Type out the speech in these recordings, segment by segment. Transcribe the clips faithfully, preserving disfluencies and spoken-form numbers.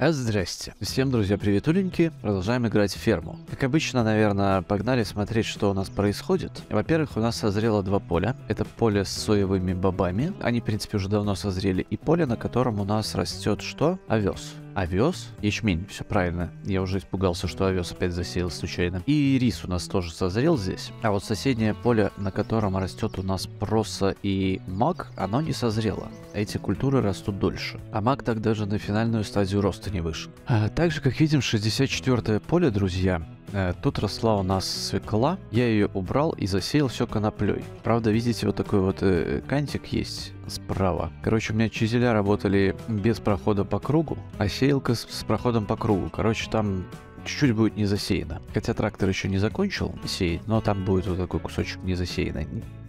Здрасте. Всем, друзья, приветуленьки. Продолжаем играть в ферму. Как обычно, наверное, погнали смотреть, что у нас происходит. Во-первых, у нас созрело два поля. Это поле с соевыми бобами. Они, в принципе, уже давно созрели. И поле, на котором у нас растет что? Овес. Овес, ячмень, все правильно. Я уже испугался, что овес опять засеял случайно. И рис у нас тоже созрел здесь. А вот соседнее поле, на котором растет у нас проса и мак, оно не созрело. Эти культуры растут дольше. А мак так даже на финальную стадию роста не вышел. А также, как видим, шестьдесят четвёртое поле, друзья. Тут росла у нас свекла, я ее убрал и засеял все коноплей. Правда, видите, вот такой вот э, кантик есть справа. Короче, у меня чизеля работали без прохода по кругу, а сеялка с, с проходом по кругу. Короче, там чуть-чуть будет не засеяно. Хотя трактор еще не закончил сеять, но там будет вот такой кусочек не засеянный.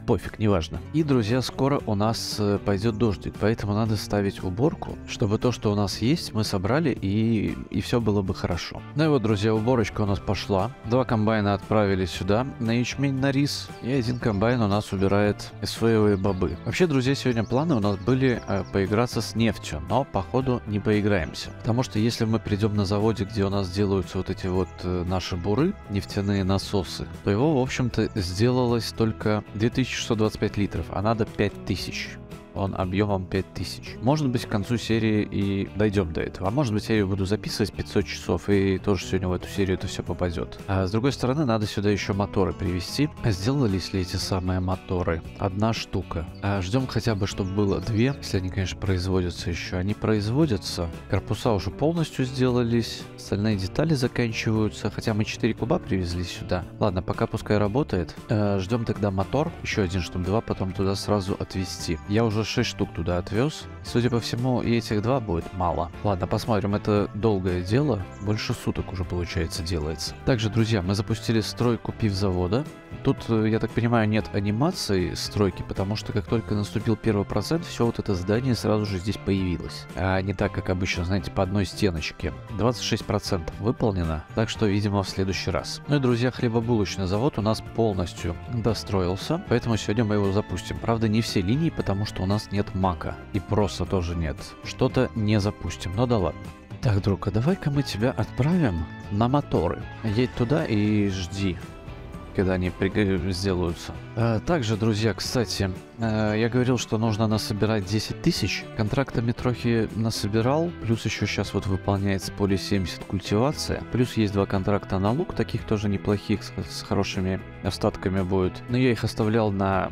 Пофиг, неважно. И, друзья, скоро у нас пойдет дождик, поэтому надо ставить уборку, чтобы то, что у нас есть, мы собрали, и, и все было бы хорошо. Ну и вот, друзья, уборочка у нас пошла. Два комбайна отправили сюда, на ячмень, на рис, и один комбайн у нас убирает соевые бобы. Вообще, друзья, сегодня планы у нас были э, поиграться с нефтью, но, походу, не поиграемся. Потому что, если мы придем на заводе, где у нас делаются вот эти вот э, наши буры, нефтяные насосы, то его, в общем-то, сделалось только две тысячи шестьсот двадцать пять литров, а надо пять тысяч. Он объемом пять тысяч. Может быть, к концу серии и дойдем до этого. А может быть, я ее буду записывать пятьсот часов, и тоже сегодня в эту серию это все попадет. А с другой стороны, надо сюда еще моторы привезти. А сделались ли эти самые моторы? Одна штука. А ждем хотя бы, чтобы было две, если они, конечно, производятся еще. Они производятся. Корпуса уже полностью сделались. Остальные детали заканчиваются. Хотя мы четыре куба привезли сюда. Ладно, пока пускай работает. А ждем тогда мотор. Еще один, чтобы два потом туда сразу отвезти. Я уже шесть штук туда отвез. Судя по всему, и этих два будет мало. Ладно, посмотрим. Это долгое дело. Больше суток уже, получается, делается. Также, друзья, мы запустили стройку пивзавода. Тут, я так понимаю, нет анимации стройки, потому что как только наступил первый процент, все вот это здание сразу же здесь появилось. А не так, как обычно, знаете, по одной стеночке. двадцать шесть процентов выполнено, так что, видимо, в следующий раз. Ну и, друзья, хлебобулочный завод у нас полностью достроился, поэтому сегодня мы его запустим. Правда, не все линии, потому что у нас нет мака. И просто тоже нет. Что-то не запустим, но да ладно. Так, друг, а давай-ка мы тебя отправим на моторы. Едь туда и жди, когда они сделаются. А также, друзья, кстати, я говорил, что нужно насобирать десять тысяч. Контрактами трохи насобирал. Плюс еще сейчас вот выполняется поле семьдесят культивация. Плюс есть два контракта на лук, таких тоже неплохих, с хорошими остатками будет. Но я их оставлял на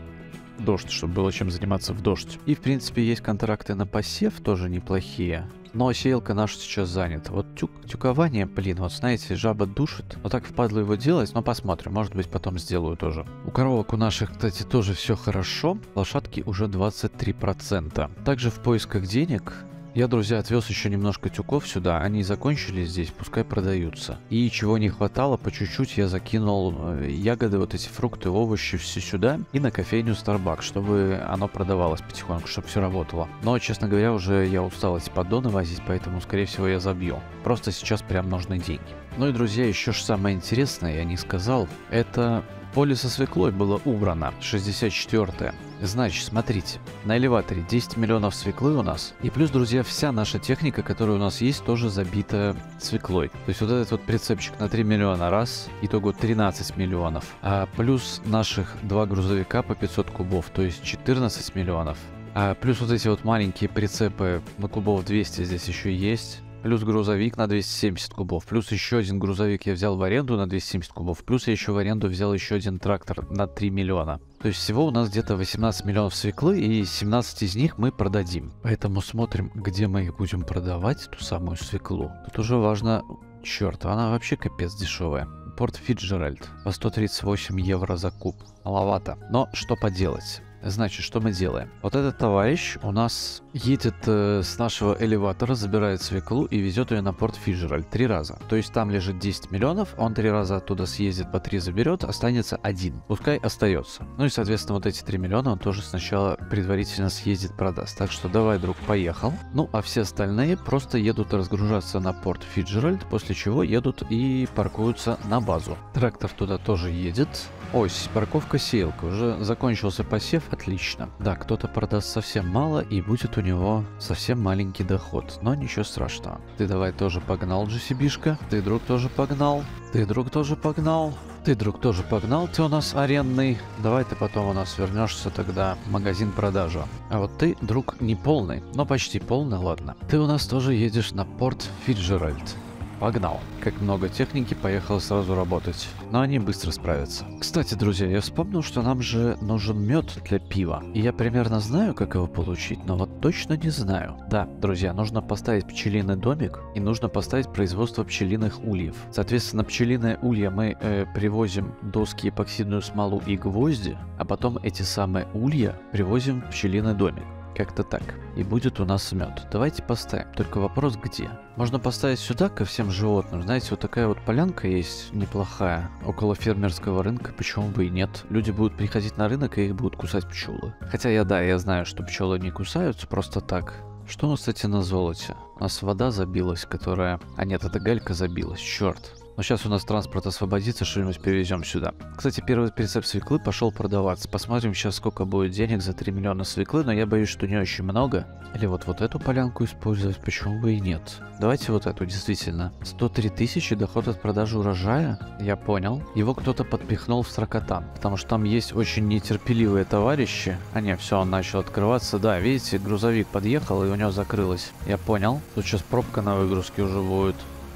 дождь, чтобы было чем заниматься в дождь. И, в принципе, есть контракты на посев, тоже неплохие. Но сеялка наша сейчас занята. Вот тюк, тюкование, блин, вот знаете, жаба душит. Вот так впадло его делать, но посмотрим, может быть, потом сделаю тоже. У коровок у наших, кстати, тоже все хорошо. Лошадки уже двадцать три процента. Также в поисках денег я, друзья, отвез еще немножко тюков сюда. Они закончились здесь, пускай продаются. И чего не хватало, по чуть-чуть я закинул ягоды, вот эти фрукты, овощи, все сюда. И на кофейню Starbucks, чтобы оно продавалось потихоньку, чтобы все работало. Но, честно говоря, уже я устал эти поддоны возить, поэтому, скорее всего, я забью. Просто сейчас прям нужны деньги. Ну и, друзья, еще же самое интересное, я не сказал, это поле со свеклой было убрано, шестьдесят четвёртое. Значит, смотрите, на элеваторе десять миллионов свеклы у нас. И плюс, друзья, вся наша техника, которая у нас есть, тоже забита свеклой. То есть вот этот вот прицепчик на три миллиона раз, итого тринадцать миллионов. А плюс наших два грузовика по пятьсот кубов, то есть четырнадцать миллионов. А плюс вот эти вот маленькие прицепы на кубов двести здесь еще есть. Плюс грузовик на двести семьдесят кубов. Плюс еще один грузовик я взял в аренду на двести семьдесят кубов. Плюс я еще в аренду взял еще один трактор на три миллиона. То есть всего у нас где-то восемнадцать миллионов свеклы, и семнадцать из них мы продадим. Поэтому смотрим, где мы их будем продавать, ту самую свеклу. Тут уже важно... Черт, она вообще капец дешевая. Порт Фитцджеральд. По сто тридцать восемь евро за куб. Маловато. Но что поделать. Значит, что мы делаем? Вот этот товарищ у нас едет э, с нашего элеватора, забирает свеклу и везет ее на порт Фитцджеральд три раза. То есть там лежит десять миллионов, он три раза оттуда съездит, по три заберет, останется один. Пускай остается. Ну и, соответственно, вот эти три миллиона он тоже сначала предварительно съездит, продаст. Так что давай, друг, поехал. Ну, а все остальные просто едут разгружаться на порт Фитцджеральд, после чего едут и паркуются на базу. Трактор туда тоже едет. Ось, парковка сеялка. Уже закончился посев. Отлично. Да, кто-то продаст совсем мало, и будет у него совсем маленький доход. Но ничего страшного. Ты давай тоже погнал, джи си би-шка. Ты, друг, тоже погнал. Ты, друг, тоже погнал. Ты, друг, тоже погнал. Ты у нас арендный. Давай ты потом у нас вернешься тогда в магазин продажа. А вот ты, друг, не полный, но почти полный, ладно. Ты у нас тоже едешь на порт Фитцджеральд. Погнал. Как много техники, поехал сразу работать. Но они быстро справятся. Кстати, друзья, я вспомнил, что нам же нужен мед для пива. И я примерно знаю, как его получить, но вот точно не знаю. Да, друзья, нужно поставить пчелиный домик и нужно поставить производство пчелиных ульев. Соответственно, пчелиные улья мы э, привозим доски, эпоксидную смолу и гвозди, а потом эти самые улья привозим в пчелиный домик. Как-то так. И будет у нас мед. Давайте поставим. Только вопрос, где? Можно поставить сюда, ко всем животным. Знаете, вот такая вот полянка есть неплохая. Около фермерского рынка, почему бы и нет. Люди будут приходить на рынок, и их будут кусать пчелы. Хотя я, да, я знаю, что пчелы не кусаются просто так. Что у нас, кстати, на золоте? У нас вода забилась, которая... А нет, это галька забилась, черт. Но сейчас у нас транспорт освободится, что-нибудь перевезем сюда. Кстати, первый прицеп свеклы пошел продаваться. Посмотрим сейчас, сколько будет денег за три миллиона свеклы, но я боюсь, что не очень много. Или вот, вот эту полянку использовать, почему бы и нет. Давайте вот эту, действительно. сто три тысячи доход от продажи урожая? Я понял. Его кто-то подпихнул в Строкотан, потому что там есть очень нетерпеливые товарищи. А не, все, он начал открываться. Да, видите, грузовик подъехал, и у него закрылось. Я понял. Тут сейчас пробка на выгрузке уже будет.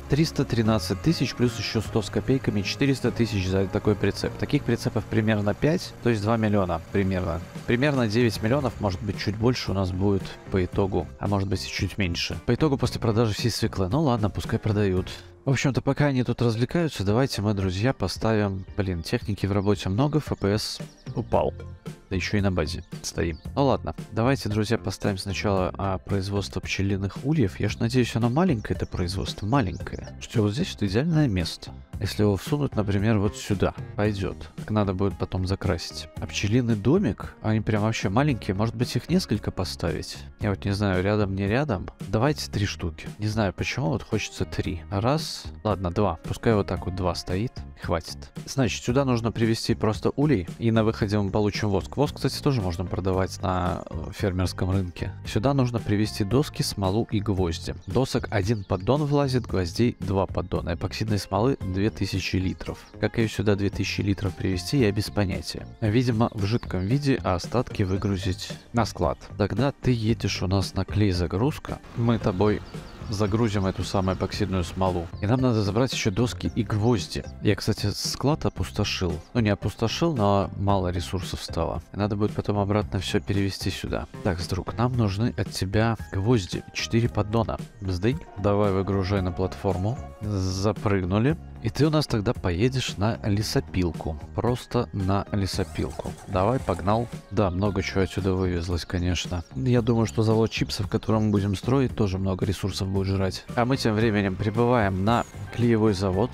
триста тринадцать тысяч плюс еще сто с копейками, четыреста тысяч за такой прицеп. Таких прицепов примерно пять, то есть два миллиона примерно. Примерно девять миллионов, может быть чуть больше у нас будет по итогу, а может быть и чуть меньше. По итогу после продажи всей свеклы, ну ладно, пускай продают. В общем-то, пока они тут развлекаются, давайте мы, друзья, поставим... Блин, техники в работе много, эф пэ эс упал. Да еще и на базе стоим. Ну ладно, давайте, друзья, поставим сначала а, производство пчелиных ульев. Я ж надеюсь, оно маленькое, это производство, маленькое. Что вот здесь, это идеальное место. Если его всунуть, например, вот сюда, пойдет. Надо будет потом закрасить. А пчелиный домик, они прям вообще маленькие. Может быть, их несколько поставить? Я вот не знаю, рядом, не рядом. Давайте три штуки. Не знаю, почему, вот хочется три. Раз, ладно, два. Пускай вот так вот два стоит. Хватит. Значит, сюда нужно привезти просто улей, и на выходе мы получим воск. Воск, кстати, тоже можно продавать на фермерском рынке. Сюда нужно привезти доски, смолу и гвозди. Досок один поддон влазит, гвоздей два поддона. Эпоксидной смолы две тысячи литров. Как ее сюда две тысячи литров привезти, я без понятия. Видимо, в жидком виде, а остатки выгрузить на склад. Тогда ты едешь у нас на клей загрузка. Мы тобой... загрузим эту самую эпоксидную смолу. И нам надо забрать еще доски и гвозди. Я, кстати, склад опустошил. Ну, не опустошил, но мало ресурсов стало. И надо будет потом обратно все перевести сюда. Так, друг, нам нужны от тебя гвозди. четыре поддона. Бздынь. Давай выгружай на платформу. Запрыгнули. И ты у нас тогда поедешь на лесопилку. Просто на лесопилку. Давай, погнал. Да, много чего отсюда вывезлось, конечно. Я думаю, что завод чипсов, который мы будем строить, тоже много ресурсов будет жрать. А мы тем временем прибываем на клеевой завод.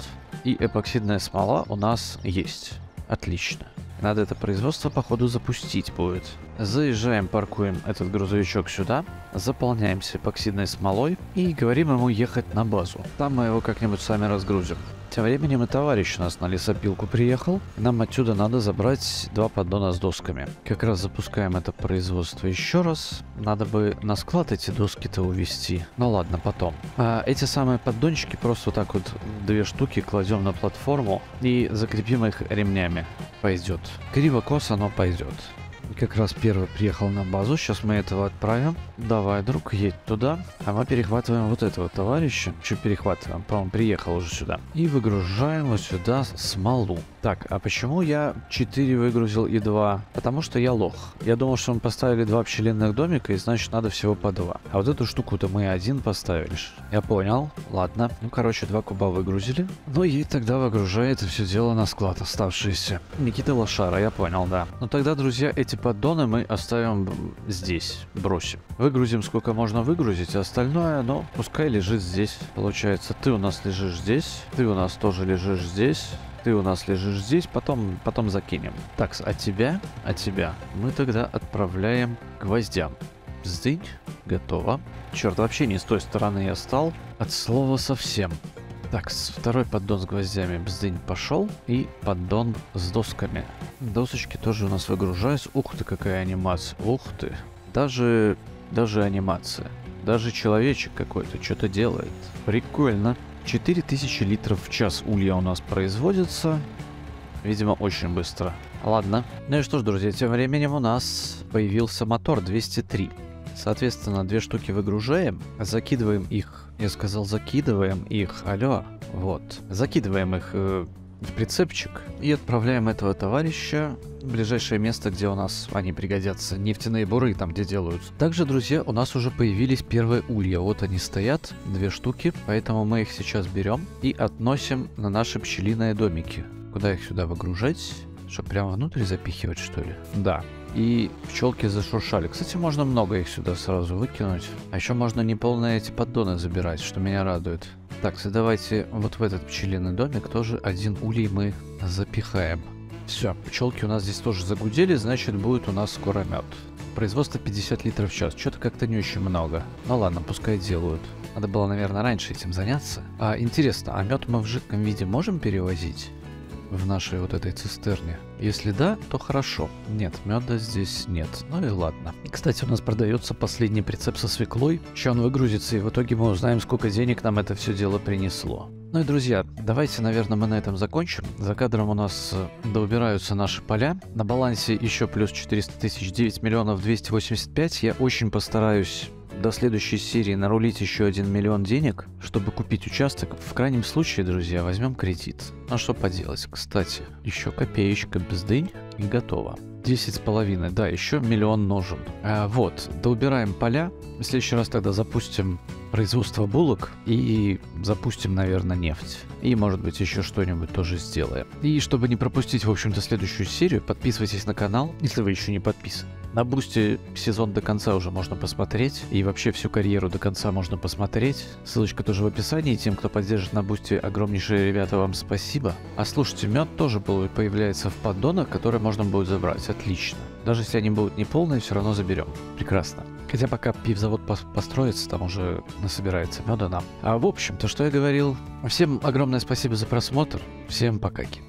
И эпоксидная смола у нас есть. Отлично. Надо это производство, походу, запустить будет. Заезжаем, паркуем этот грузовичок сюда, заполняемся эпоксидной смолой и говорим ему ехать на базу. Там мы его как-нибудь сами разгрузим. Тем временем и товарищ у нас на лесопилку приехал. Нам отсюда надо забрать два поддона с досками. Как раз запускаем это производство еще раз. Надо бы на склад эти доски-то увезти. Ну ладно, потом. А эти самые поддончики просто вот так вот две штуки кладем на платформу и закрепим их ремнями. Пойдет. Криво-косо, но пойдет. Как раз первый приехал на базу. Сейчас мы этого отправим. Давай, друг, едь туда. А мы перехватываем вот этого товарища. Что перехватываем? По-моему, приехал уже сюда. И выгружаем вот сюда смолу. Так, а почему я четыре выгрузил и два? Потому что я лох. Я думал, что мы поставили два пчелиных домика, и значит надо всего по два. А вот эту штуку-то мы один поставили. Я понял. Ладно. Ну, короче, два куба выгрузили. Ну, ей тогда выгружает все дело на склад оставшиеся. Никита Лошара, я понял, да. Ну, тогда, друзья, эти поддоны мы оставим здесь, бросим. Выгрузим сколько можно выгрузить, а остальное, ну, пускай лежит здесь. Получается, ты у нас лежишь здесь, ты у нас тоже лежишь здесь, ты у нас лежишь здесь, потом, потом закинем. Так, а тебя, а тебя мы тогда отправляем к гвоздям. Здынь, готово. Черт, вообще не с той стороны я стал, от слова совсем. Так, второй поддон с гвоздями, бздынь, пошел. И поддон с досками. Досочки тоже у нас выгружаются. Ух ты, какая анимация. Ух ты. Даже, даже анимация. Даже человечек какой-то что-то делает. Прикольно. четыре тысячи литров в час улья у нас производится. Видимо, очень быстро. Ладно. Ну и что ж, друзья, тем временем у нас появился мотор двести три. Соответственно, две штуки выгружаем, закидываем их. Я сказал, закидываем их. Алло. Вот. Закидываем их э, в прицепчик и отправляем этого товарища в ближайшее место, где у нас они пригодятся. Нефтяные буры там, где делают. Также, друзья, у нас уже появились первые улья. Вот они стоят, две штуки. Поэтому мы их сейчас берем и относим на наши пчелиные домики. Куда их сюда выгружать? Что, прямо внутрь запихивать, что ли? Да. И пчелки зашуршали. Кстати, можно много их сюда сразу выкинуть. А еще можно неполные эти поддоны забирать, что меня радует. Так, давайте вот в этот пчелиный домик тоже один улей мы запихаем. Все, пчелки у нас здесь тоже загудели, значит, будет у нас скоро мед. Производство пятьдесят литров в час. Что-то как-то не очень много. Ну ладно, пускай делают. Надо было, наверное, раньше этим заняться. А, интересно, а мед мы в жидком виде можем перевозить? В нашей вот этой цистерне. Если да, то хорошо. Нет, меда здесь нет. Ну и ладно. Кстати, у нас продается последний прицеп со свеклой. Еще он выгрузится, и в итоге мы узнаем, сколько денег нам это все дело принесло. Ну и, друзья, давайте, наверное, мы на этом закончим. За кадром у нас доубираются наши поля. На балансе еще плюс четыреста тысяч, девять миллионов двести восемьдесят пять. Я очень постараюсь до следующей серии нарулить еще один миллион денег, чтобы купить участок. В крайнем случае, друзья, возьмем кредит. А что поделать? Кстати, еще копеечка бездынь и готово. десять с половиной. Да, еще миллион нужен. А, вот, доубираем поля. В следующий раз тогда запустим производство булок и запустим, наверное, нефть. И, может быть, еще что-нибудь тоже сделаем. И чтобы не пропустить, в общем-то, следующую серию, подписывайтесь на канал, если вы еще не подписаны. На Boosty сезон до конца уже можно посмотреть. И вообще всю карьеру до конца можно посмотреть. Ссылочка тоже в описании. Тем, кто поддержит на Boosty, огромнейшее, ребята, вам спасибо. А слушайте, мед тоже появляется в поддонах, которые можно будет забрать. Отлично. Даже если они будут неполные, все равно заберем. Прекрасно. Хотя пока пивзавод построится, там уже насобирается меда нам. А в общем-то, что я говорил. Всем огромное спасибо за просмотр. Всем покаки.